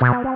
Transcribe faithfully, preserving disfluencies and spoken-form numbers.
Wow.